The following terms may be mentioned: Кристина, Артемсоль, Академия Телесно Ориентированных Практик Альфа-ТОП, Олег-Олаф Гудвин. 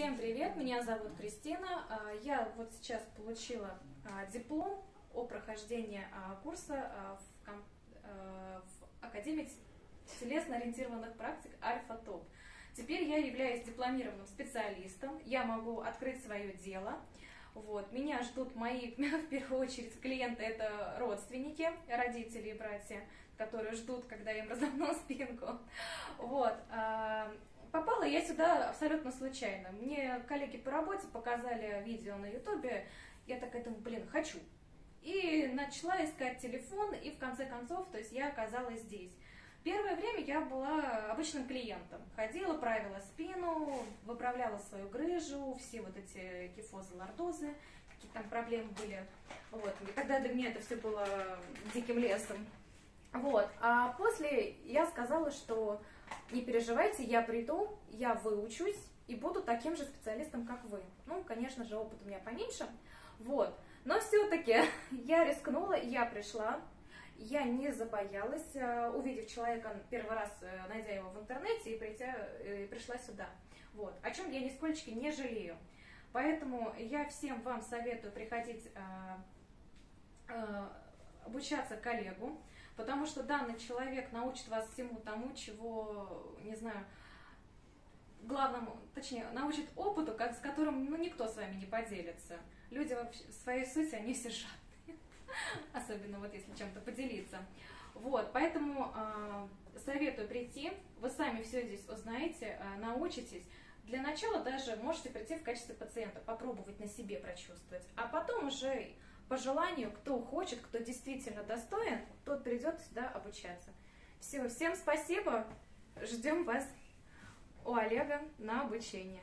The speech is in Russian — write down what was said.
Всем привет, меня зовут Кристина. Я вот сейчас получила диплом о прохождении курса в Академии Телесно Ориентированных Практик Альфа-ТОП. Теперь я являюсь дипломированным специалистом, я могу открыть свое дело. Вот. Меня ждут мои, в первую очередь, клиенты, это родственники, родители и братья, которые ждут, когда я им разомну спинку. Вот. Попала я сюда абсолютно случайно. Мне коллеги по работе показали видео на ютубе, я такая думаю, блин, хочу. И начала искать телефон, и в конце концов, то есть я оказалась здесь. Первое время я была обычным клиентом. Ходила, правила спину, выправляла свою грыжу, все вот эти кифозы, лордозы, какие там проблемы были. Вот. И тогда для меня это все было диким лесом. Вот. А после я сказала, что не переживайте, я приду, я выучусь и буду таким же специалистом, как вы. Ну, конечно же, опыт у меня поменьше. Вот. Но все-таки я рискнула, я пришла. Я не забоялась, увидев человека первый раз, найдя его в интернете, и пришла сюда. Вот. О чем я нисколько не жалею. Поэтому я всем вам советую приходить обучаться коллегу, потому что данный человек научит вас всему тому, чего, не знаю, главному, точнее, научит опыту, с которым никто с вами не поделится. Люди вообще, в своей сути, они все жадные. Особенно вот если чем-то поделиться. Вот, поэтому советую прийти, вы сами все здесь узнаете, научитесь. Для начала даже можете прийти в качестве пациента, попробовать на себе прочувствовать. А потом уже по желанию, кто хочет, кто действительно достоин, тот придет сюда обучаться. Все, всем спасибо, ждем вас у Олега на обучение.